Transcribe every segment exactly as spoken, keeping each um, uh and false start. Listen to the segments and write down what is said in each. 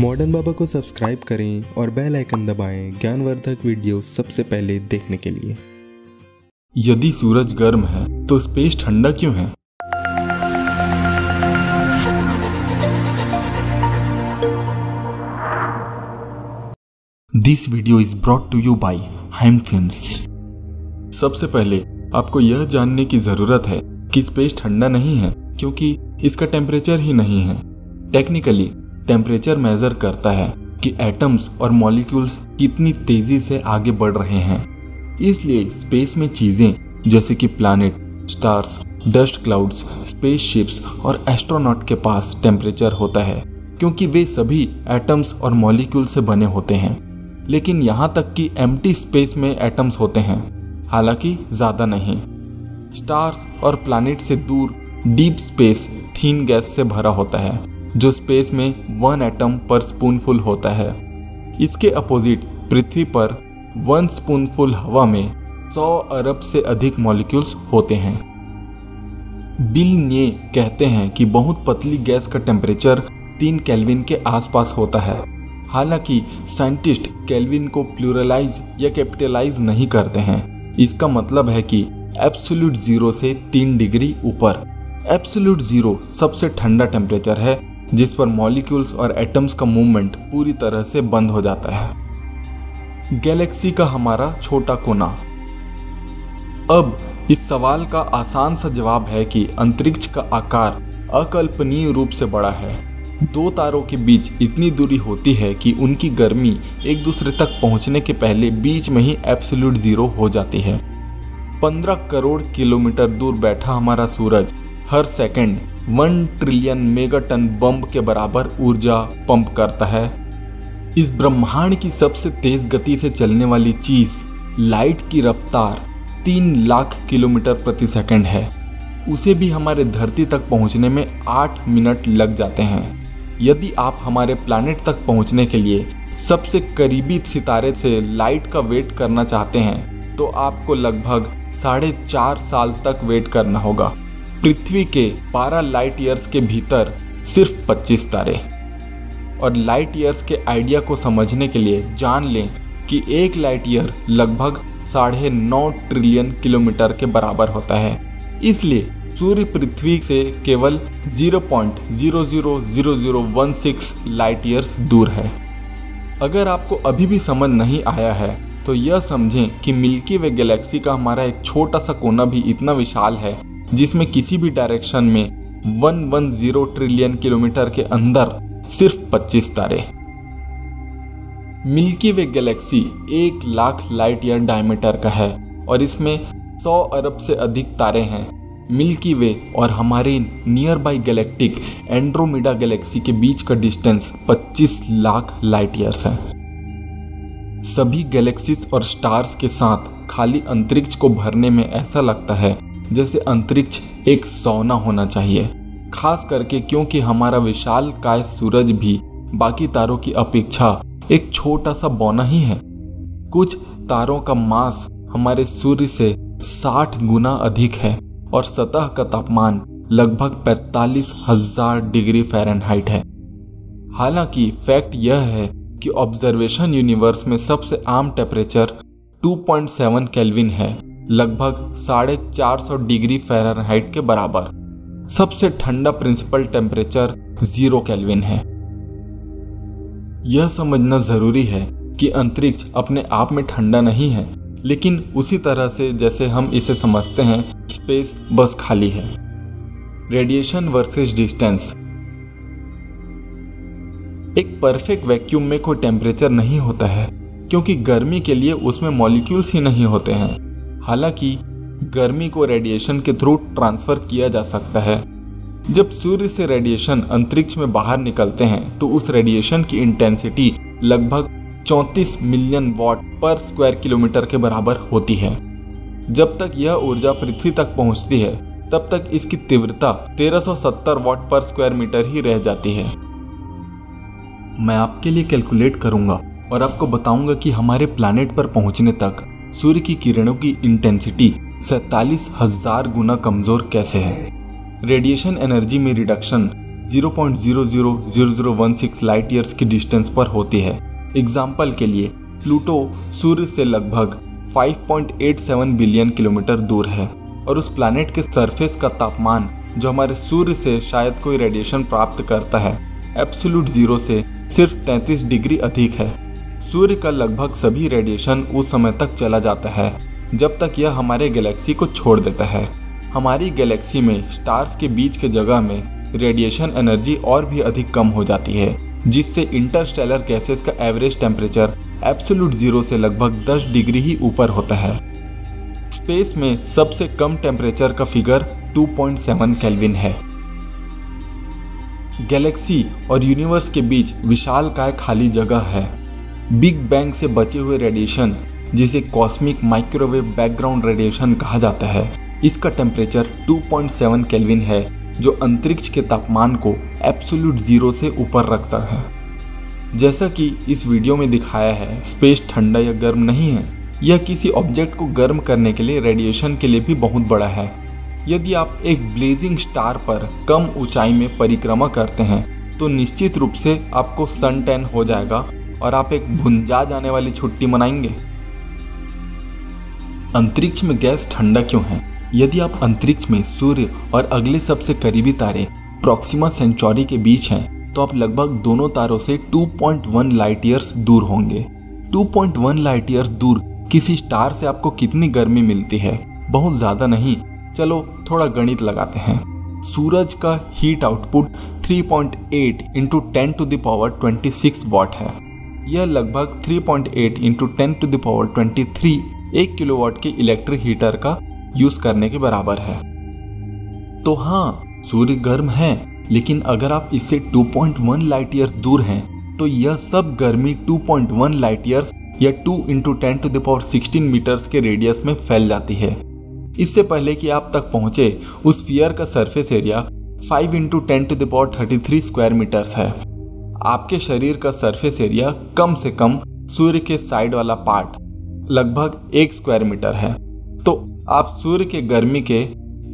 Modern बाबा को subscribe करें और बेल आइकन दबाएं ज्ञानवर्धक वीडियो सबसे पहले देखने के लिए। यदि सूरज गर्म है तो स्पेस ठंडा क्यों है? This video is brought to you by Him Films. सबसे पहले आपको यह जानने की जरूरत है कि स्पेस ठंडा नहीं है क्योंकि इसका टेम्परेचर ही नहीं है। टेक्निकली टेम्परेचर मेजर करता है कि एटम्स और मॉलिक्यूल्स कितनी तेजी से आगे बढ़ रहे हैं। इसलिए स्पेस में चीज़ें जैसे कि planet, stars, dust clouds, spaceships और एस्ट्रोनॉट के पास टेम्परेचर होता है क्योंकि वे सभी एटम्स और मॉलिक्यूल से बने होते हैं। लेकिन यहाँ तक कि एम्प्टी स्पेस में एटम्स होते हैं, हालांकि ज़्यादा नहीं। स्टार्स और प्लैनेट से दूर डीप स्पेस थीन गैस से भरा होता है जो स्पेस में वन एटम पर स्पूनफुल होता है। इसके अपोजिट पृथ्वी पर वन स्पूनफुल हवा में सौ अरब से अधिक मॉलिक्यूल्स होते हैं। बिल ने कहते हैं कि बहुत पतली गैस का टेम्परेचर तीन केल्विन के आसपास होता है। हालांकि साइंटिस्ट केल्विन को प्लूरलाइज या कैपिटलाइज नहीं करते हैं। इसका मतलब है कि एब्सोल्यूट जीरो से तीन डिग्री ऊपर। एब्सोल्यूट जीरो सबसे ठंडा टेम्परेचर है जिस पर मॉलिक्यूल्स और एटम्स का मूवमेंट पूरी तरह से बंद हो जाता है। गैलेक्सी का हमारा छोटा कोना। अब इस सवाल का आसान सा जवाब है कि अंतरिक्ष का आकार अकल्पनीय रूप से बड़ा है। दो तारों के बीच इतनी दूरी होती है कि उनकी गर्मी एक दूसरे तक पहुंचने के पहले बीच में ही एब्सोल्यूट जीरो हो जाती है। पंद्रह करोड़ किलोमीटर दूर बैठा हमारा सूरज हर second one trillion megaton bomb के बराबर ऊर्जा पंप करता है। इस ब्रह्मांड की सबसे तेज गति से चलने वाली चीज लाइट की रफ्तार तीन लाख किलोमीटर प्रति सेकंड है। उसे भी हमारे धरती तक पहुंचने में आठ मिनट लग जाते हैं। यदि आप हमारे प्लैनेट तक पहुंचने के लिए सबसे करीबी सितारे से लाइट का वेट करना चाहते हैं तो आपको लगभग साढ़े चार साल तक वेट करना होगा। पृथ्वी के बारह लाइट ईयर्स के भीतर सिर्फ पच्चीस तारे। और लाइट ईयर्स के आइडिया को समझने के लिए जान लें कि एक लाइट ईयर लगभग साढ़े नौ ट्रिलियन किलोमीटर के बराबर होता है। इसलिए सूर्य पृथ्वी से केवल zero point zero zero zero zero one six light years दूर है। अगर आपको अभी भी समझ नहीं आया है तो यह समझें कि मिल्की वे गैलेक्सी का हमारा एक छोटा सा कोना भी इतना विशाल है जिसमें किसी भी डायरेक्शन में एक सौ दस ट्रिलियन किलोमीटर के अंदर सिर्फ पच्चीस तारे। मिल्की वे गैलेक्सी एक लाख लाइट ईयर डायमीटर का है और इसमें सौ अरब से अधिक तारे हैं। मिल्की वे और हमारे nearby galactic Andromeda galaxy के बीच का डिस्टेंस पच्चीस लाख लाइट ईयर्स है। सभी गैलेक्सीज और स्टार्स के साथ खाली अंतरिक्ष को भरने में ऐसा लगता है जैसे अंतरिक्ष एक सौना होना चाहिए, खास करके क्योंकि हमारा विशाल काय सूरज भी बाकी तारों की अपेक्षा एक छोटा सा बौना ही है। कुछ तारों का मास हमारे सूर्य से साठ गुना अधिक है और सतह का तापमान लगभग पैंतालीस हजार डिग्री फ़ारेनहाइट है। हालांकि फैक्ट यह है कि ऑब्जर्वेशन यूनिवर्स में सबसे आम temperature two point seven kelvin है, लगभग साढ़े चार सौ डिग्री फ़ारेनहाइट के बराबर। सबसे ठंडा प्रिंसिपल टेम्परेचर जीरो केल्विन है। यह समझना जरूरी है कि अंतरिक्ष अपने आप में ठंडा नहीं है, लेकिन उसी तरह से जैसे हम इसे समझते हैं स्पेस बस खाली है। Radiation versus distance. एक परफेक्ट वैक्यूम में कोई टेम्परेचर नहीं होता है क्योंकि गर्मी के लिए उसमें मॉलिक्यूल्स ही नहीं होते हैं। हालांकि गर्मी को रेडिएशन के थ्रू ट्रांसफर किया जा सकता है। जब सूर्य से रेडिएशन अंतरिक्ष में बाहर निकलते हैं तो उस रेडिएशन की इंटेंसिटी लगभग चौंतीस मिलियन वॉट पर स्क्वायर किलोमीटर के बराबर होती है। जब तक यह ऊर्जा पृथ्वी तक पहुंचती है तब तक इसकी तीव्रता तेरह सौ सत्तर वॉट पर स्क्वायर मीटर ही रह जाती है। मैं आपके लिए कैलकुलेट करूंगा और आपको बताऊंगा कि हमारे प्लैनेट पर पहुंचने तक सूर्य की किरणों की इंटेंसिटी सैंतालीस हजार गुना कमजोर कैसे है। रेडिएशन एनर्जी में reduction zero point zero zero zero zero one six light years की डिस्टेंस पर होती है। एग्जाम्पल के लिए प्लूटो सूर्य से लगभग five point eight seven billion kilometre दूर है और उस प्लैनेट के सरफेस का तापमान जो हमारे सूर्य से शायद कोई रेडिएशन प्राप्त करता है एब्सोल्यूट जीरो से सिर्फ तैंतीस डिग्री अधिक है। सूर्य का लगभग सभी रेडिएशन उस समय तक चला जाता है जब तक यह हमारे गैलेक्सी को छोड़ देता है। हमारी गैलेक्सी में स्टार्स के बीच के जगह में रेडिएशन एनर्जी और भी अधिक कम हो जाती है, जिससे इंटरस्टेलर गैसेस का एवरेज टेम्परेचर एब्सोल्यूट जीरो से लगभग दस डिग्री ही ऊपर होता है। स्पेस में सबसे कम टेम्परेचर का figure two point seven kelvin है। गैलेक्सी और यूनिवर्स के बीच विशालकाय खाली जगह है। बिग बैंग से बचे हुए रेडिएशन, जिसे कॉस्मिक माइक्रोवेव बैकग्राउंड रेडिएशन कहा जाता है, इसका temperature two point seven kelvin है, जो अंतरिक्ष के तापमान को एब्सोल्यूट जीरो से ऊपर रखता है। जैसा कि इस वीडियो में दिखाया है, स्पेस ठंडा या गर्म नहीं है। यह किसी ऑब्जेक्ट को गर्म करने के लिए रेडिएशन के लिए भी बहुत बड़ा है। यदि आप एक ब्लेजिंग स्टार पर कम ऊंचाई में परिक्रमा करते हैं तो निश्चित रूप से आपको सन टैन हो जाएगा और आप एक भुंजा जाने वाली छुट्टी मनाएंगे। अंतरिक्ष में गैस ठंडा क्यों है? यदि आप अंतरिक्ष में सूर्य और अगले सबसे करीबी तारे प्रोक्सीमा सेंचुरी के बीच हैं तो आप लगभग दोनों तारों से two point one light years दूर होंगे। Two point one light years दूर किसी स्टार से आपको कितनी गर्मी मिलती है? बहुत ज़्यादा नहीं। चलो थोड़ा गणित लगाते हैं। सूरज का heat output three point eight into ten to the power twenty six watt है। यह लगभग three point eight into ten to the power twenty three एक किलोवाट के इलेक्ट्रिक हीटर का यूज करने के बराबर है। तो हाँ, सूर्य गर्म है, लेकिन अगर आप इससे two point one light years दूर हैं तो यह सब गर्मी two point one light years या two into ten to the power sixteen metres के रेडियस में फैल जाती है। इससे पहले कि आप तक पहुंचे, उस स्फीयर का surface area five into ten to the power thirty three square metres है। आपके शरीर का सरफेस एरिया कम से कम सूर्य के साइड वाला पार्ट लगभग एक स्क्वायर मीटर है, तो आप सूर्य के गर्मी के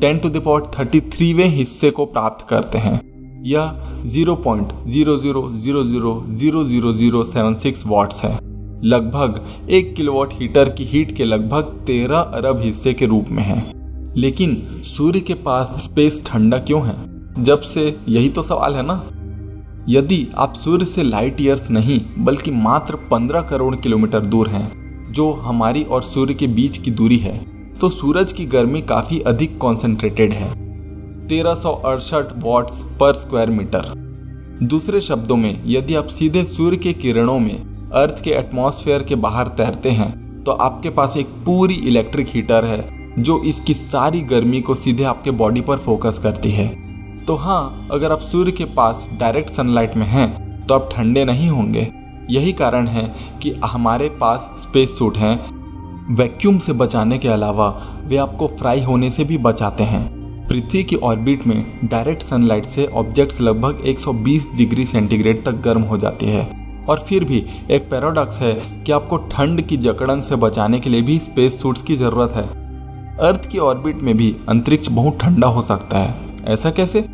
ten to the power thirty थ्रीवें हिस्से को प्राप्त करते हैं। यह zero point zero zero zero zero zero zero seven six watts है, लगभग एक किलोवाट हीटर की हीट के लगभग तेरह अरब हिस्से के रूप में है। लेकिन सूर्य के पास स्पेस ठंडा क्यों है? जब से यही तो सवाल है ना। यदि आप सूर्य से लाइट ईयर्स नहीं बल्कि मात्र पंद्रह करोड़ किलोमीटर दूर हैं, जो हमारी और सूर्य के बीच की दूरी है, तो सूरज की गर्मी काफ़ी अधिक कॉन्सेंट्रेटेड है, तेरह सौ अड़सठ वाट्स पर स्क्वायर मीटर। दूसरे शब्दों में, यदि आप सीधे सूर्य के किरणों में अर्थ के एटमॉस्फेयर के बाहर तैरते हैं तो आपके पास एक पूरी इलेक्ट्रिक हीटर है जो इसकी सारी गर्मी को सीधे आपके बॉडी पर फोकस करती है। तो हाँ, अगर आप सूर्य के पास डायरेक्ट सनलाइट में हैं तो आप ठंडे नहीं होंगे। यही कारण है कि हमारे पास स्पेस सूट हैं। वैक्यूम से बचाने के अलावा वे आपको फ्राई होने से भी बचाते हैं। पृथ्वी की ऑर्बिट में डायरेक्ट सनलाइट से ऑब्जेक्ट्स लगभग एक सौ बीस डिग्री सेंटीग्रेड तक गर्म हो जाती है, और फिर भी एक पैराडॉक्स है कि आपको ठंड की जकड़न से बचाने के लिए भी स्पेस सूट्स की ज़रूरत है। अर्थ की ऑर्बिट में भी अंतरिक्ष बहुत ठंडा हो सकता है, ऐसा कैसे?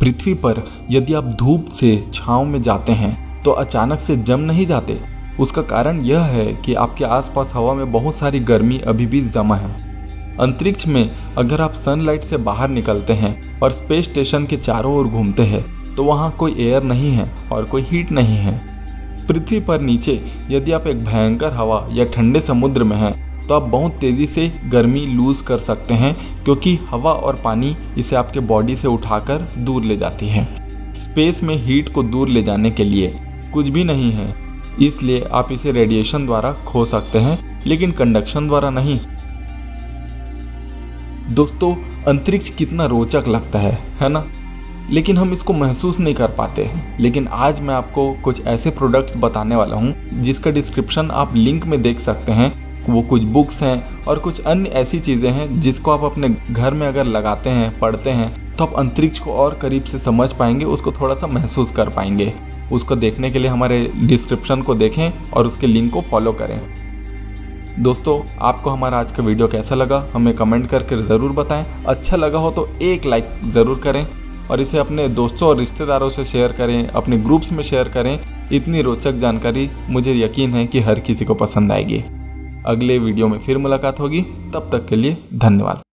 पृथ्वी पर यदि आप धूप से छाँव में जाते हैं तो अचानक से जम नहीं जाते। उसका कारण यह है कि आपके आसपास हवा में बहुत सारी गर्मी अभी भी जमा है। अंतरिक्ष में अगर आप सनलाइट से बाहर निकलते हैं और स्पेस स्टेशन के चारों ओर घूमते हैं तो वहाँ कोई एयर नहीं है और कोई हीट नहीं है। पृथ्वी पर नीचे यदि आप एक भयंकर हवा या ठंडे समुद्र में हैं तो आप बहुत तेज़ी से गर्मी लूज कर सकते हैं, क्योंकि हवा और पानी इसे आपके बॉडी से उठाकर दूर ले जाती है। स्पेस में हीट को दूर ले जाने के लिए कुछ भी नहीं है, इसलिए आप इसे रेडिएशन द्वारा खो सकते हैं, लेकिन कंडक्शन द्वारा नहीं। दोस्तों, अंतरिक्ष कितना रोचक लगता है, है ना? लेकिन हम इसको महसूस नहीं कर पाते हैं। लेकिन आज मैं आपको कुछ ऐसे प्रोडक्ट्स बताने वाला हूं, जिसका डिस्क्रिप्शन आप लिंक में देख सकते हैं। वो कुछ बुक्स हैं और कुछ अन्य ऐसी चीज़ें हैं जिसको आप अपने घर में अगर लगाते हैं, पढ़ते हैं, तो आप अंतरिक्ष को और करीब से समझ पाएंगे, उसको थोड़ा सा महसूस कर पाएंगे। उसको देखने के लिए हमारे डिस्क्रिप्शन को देखें और उसके लिंक को फॉलो करें। दोस्तों, आपको हमारा आज का वीडियो कैसा लगा, हमें कमेंट करके ज़रूर बताएं। अच्छा लगा हो तो एक लाइक ज़रूर करें। और इसे अपने दोस्तों और रिश्तेदारों से शेयर करें, अपने ग्रुप्स में शेयर करें। इतनी रोचक जानकारी मुझे यकीन है कि हर किसी को पसंद आएगी। अगले वीडियो में फिर मुलाकात होगी, तब तक के लिए धन्यवाद।